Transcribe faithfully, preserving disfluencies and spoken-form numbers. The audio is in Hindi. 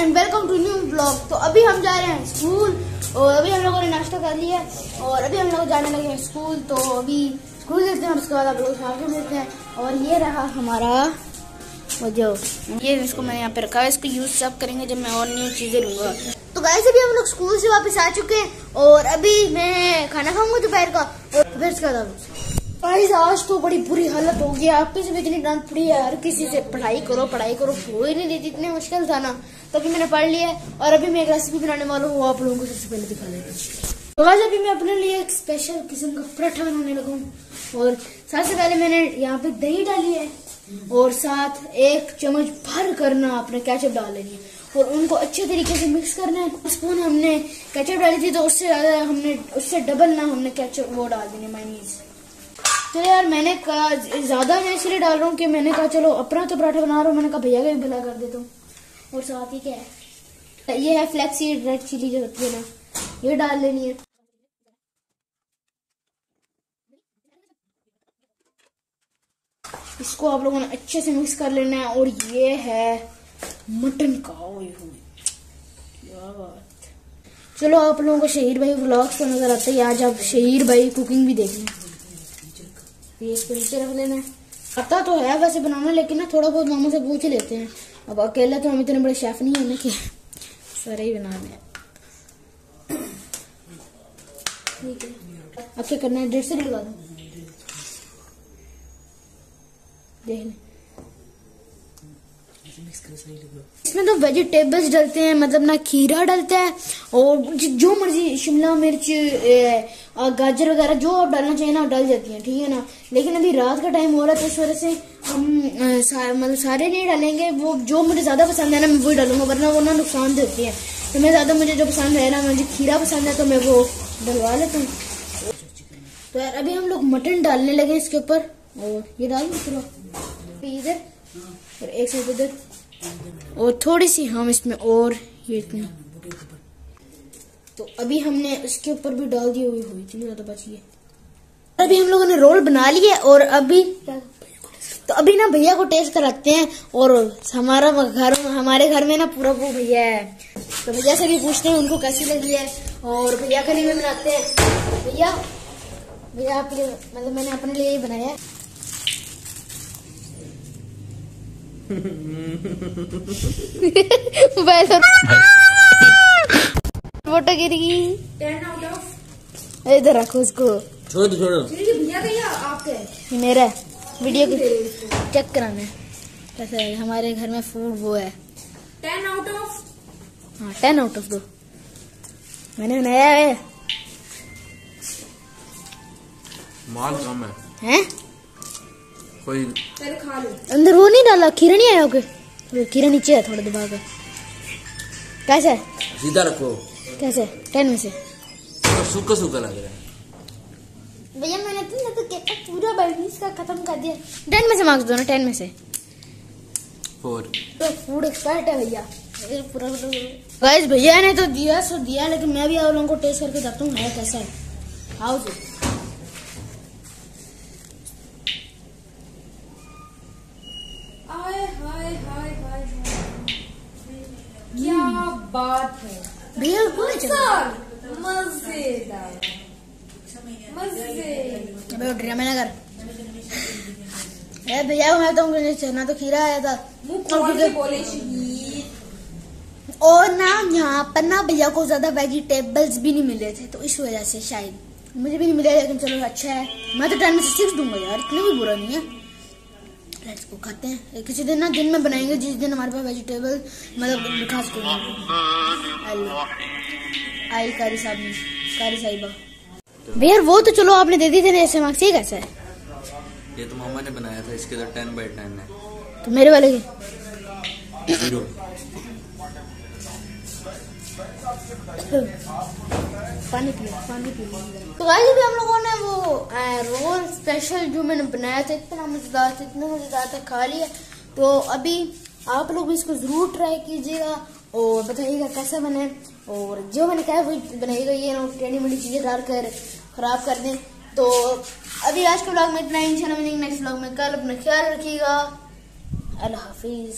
And welcome to new blog. तो अभी हम जा रहे हैं स्कूल और अभी हम लोगों ने नाश्ता कर लिया है और अभी हम लोग जाने लगे हैं स्कूल। तो अभी स्कूल जाते हैं और उसके बाद आप लोग साथ मिलते हैं। और ये रहा हमारा जो ये इसको मैंने यहाँ पे रखा है, इसको यूज़ सब करेंगे जब मैं और न्यू चीज़ें लूँगा। तो गाइस अभी हम लोग स्कूल से वापस आ चुके हैं और अभी मैं खाना खाऊंगा दोपहर का और फिर उसका गाइस आज तो बड़ी बुरी हालत हो गई। आपके से भी इतनी डांट पड़ी है हर किसी से, पढ़ाई करो पढ़ाई करो, हो ही नहीं देती। इतने मुश्किल था ना, तभी मैंने पढ़ लिया है। और अभी मैं एक रेसिपी बनाने वाला हूँ, आप लोगों को सबसे पहले दिखा देती हूँ। तो आज अभी मैं अपने लिए एक स्पेशल किस्म का पराठा बनाने लगा हूँ। और सबसे पहले मैंने यहाँ पे दही डाली है और साथ एक चम्मच भर करना आपने केचप डाल लेनी है और उनको अच्छे तरीके से मिक्स करना है। स्पून हमने केचप डाली थी तो उससे ज़्यादा हमने उससे डबल ना हमने केचप वो डाल देने मायनीज। तो यार मैंने कहा ज़्यादा मैं इसलिए डाल रहा हूँ कि मैंने कहा चलो अपना तो पराठा बना रहा हूँ, मैंने कहा भैया का भी भला कर देता हूँ। और साथ ही क्या है, ये है फ्लैक्स सीड रेड चिली जो होती है ना, ये डाल लेनी है। इसको आप लोगों ने अच्छे से मिक्स कर लेना है। और ये है मटन का ओयो, क्या बात। चलो आप लोगों को शहीर भाई व्लॉग्स तो नजर आते हैं, आज आप शहीर भाई कुकिंग भी देख लें। ये इसको नीचे रख लेना है। आता तो है वैसे बनाना, लेकिन ना थोड़ा बहुत मामा से पूछ लेते हैं। अब अकेला तो हम इतने बड़े शेफ नहीं है ना कि सारे ही बनाने हैं। ठीक है अब क्या करना है, डेढ़ सौ लगा दो देख लें। इसमें तो वेजिटेबल्स डलते हैं, मतलब ना खीरा डलता है और जो मर्जी शिमला मिर्च गाजर वगैरह जो आप डालना चाहिए ना डाल जाती हैं, ठीक है ना। लेकिन अभी रात का टाइम हो रहा है तो इस वजह से हम सार, मतलब सारे नहीं डालेंगे। वो जो मुझे ज़्यादा पसंद है ना मैं वही डालूंगा, वरना वो ना नुकसान देती है। तो मैं ज़्यादा मुझे जो पसंद है ना, मुझे खीरा पसंद है तो मैं वो डलवा लेता हूँ। तो यार अभी हम लोग मटन डालने लगे इसके ऊपर और ये डाल इधर और एक साइड उधर और थोड़ी सी हम इसमें और ये इतनी। तो अभी हमने इसके ऊपर भी डाल दी हुई हुई इतनी ज्यादा बची है। अभी हम लोगों ने रोल बना लिए और अभी तो अभी ना भैया को टेस्ट कराते हैं। और हमारा घर हमारे घर में ना पूरा वो भैया है, तो भैया से भी पूछते हैं उनको कैसी लगी है। और भैया के लिए बनाते हैं, भैया भैया आप मतलब मैंने अपने लिए ही बनाया है। फोटो गिर गई, इधर रखो उसको, छोड़ छोड़ो। भैया भैया आपके मेरा वीडियो चेक कराना है कैसा है। हमारे घर में फूड वो है टेन आउट ऑफ हाँ टेन आउट ऑफ दो मैंने बनाया है। माल कम है हैं खा लो। अंदर वो नहीं डाला, खीरा नहीं आया होगा, खीरा नीचे है थोड़ा दबा कर। कैसे सीधा रखो, कैसे टेन में से तो सूखा सूखा लग रहा है। भैया मैंने तो केक का पूरा बैलेंस का खत्म कर दिया। टेन में से मार्क्स दो ना, टेन में से फोर। तो फूड एक्सपर्ट है भैया पूरा। गाइस भैया ने तो दिया सो दिया, लेकिन मैं भी आप लोगों को टेस्ट करके देता हूँ है कैसा है। आओ जी बात है मजेदार मजेदार। अरे भैया मैं तो मुझे चना तो खीरा आया था और ना यहाँ पर ना भैया को ज्यादा वेजिटेबल्स भी नहीं मिले थे तो इस वजह से शायद मुझे भी नहीं मिले। लेकिन चलो अच्छा है, मैं तो टाइम में सिक्स दूंगा यार, इतना भी बुरा नहीं है। लेट्स को खाते हैं किसी दिन ना, दिन में बनाएंगे जिस दिन हमारे पास वेजिटेबल मतलब खास को आयल कारी साहब ने कारी साहिबा। भैया वो तो चलो आपने दे दी थी ना ऐसे मार्क्स, ये कैसा है? ये तो मामा ने बनाया था, इसके तो टेन बाई टेन है। तो मेरे वाले के जीरो। पानी पियो पानी पियो। तो गाइस भी हम लोगों ने वो रोल स्पेशल जो मैंने बनाया था इतना मजेदार था इतना मजेदार था खा लिया। तो अभी आप लोग भी इसको जरूर ट्राई कीजिएगा और बताइएगा कैसा बने। और जो मैंने कहा वही बनाइएगा, ये ना टेढ़ी मेढ़ी चीजें डालकर खराब कर दें। तो अभी आज के ब्लॉग में इतना ही, इंशाल्लाह मिलेंगे नेक्स्ट ब्लॉग में। कल अपना ख्याल रखिएगा, अल्लाह हाफिज।